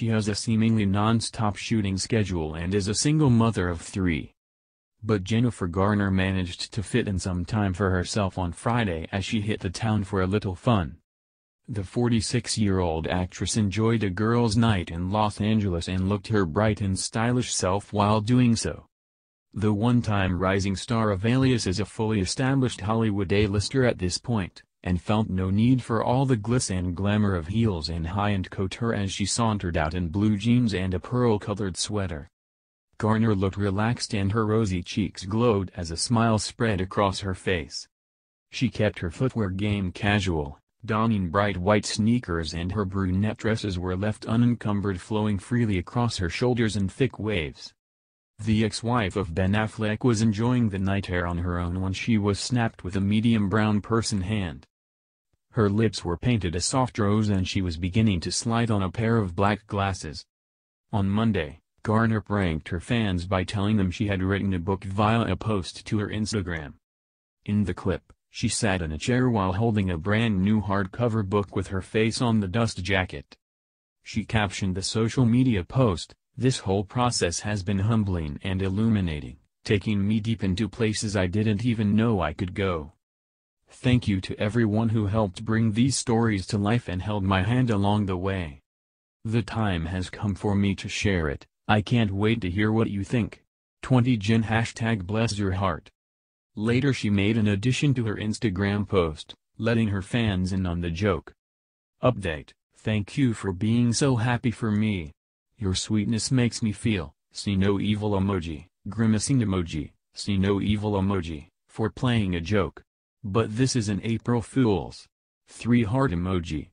She has a seemingly non-stop shooting schedule and is a single mother of three. But Jennifer Garner managed to fit in some time for herself on Friday as she hit the town for a little fun. The 46-year-old actress enjoyed a girls' night in Los Angeles and looked her bright and stylish self while doing so. The one-time rising star of Alias is a fully established Hollywood A-lister at this point, and felt no need for all the glitz and glamour of heels and high-end couture as she sauntered out in blue jeans and a pearl-colored sweater. Garner looked relaxed and her rosy cheeks glowed as a smile spread across her face. She kept her footwear game casual, donning bright white sneakers, and her brunette tresses were left unencumbered, flowing freely across her shoulders in thick waves. The ex-wife of Ben Affleck was enjoying the night air on her own when she was snapped with a medium brown person hand. Her lips were painted a soft rose and she was beginning to slide on a pair of black glasses. On Monday, Garner pranked her fans by telling them she had written a book via a post to her Instagram. In the clip, she sat in a chair while holding a brand new hardcover book with her face on the dust jacket. She captioned the social media post, "This whole process has been humbling and illuminating, taking me deep into places I didn't even know I could go. Thank you to everyone who helped bring these stories to life and held my hand along the way. The time has come for me to share it. I can't wait to hear what you think. 20 Jen #BlessYourHeart. Later she made an addition to her Instagram post, letting her fans in on the joke. Update: thank you for being so happy for me. Your sweetness makes me feel, see no evil emoji, grimacing emoji, see no evil emoji, for playing a joke. But this is an April Fool's. 3 heart emoji.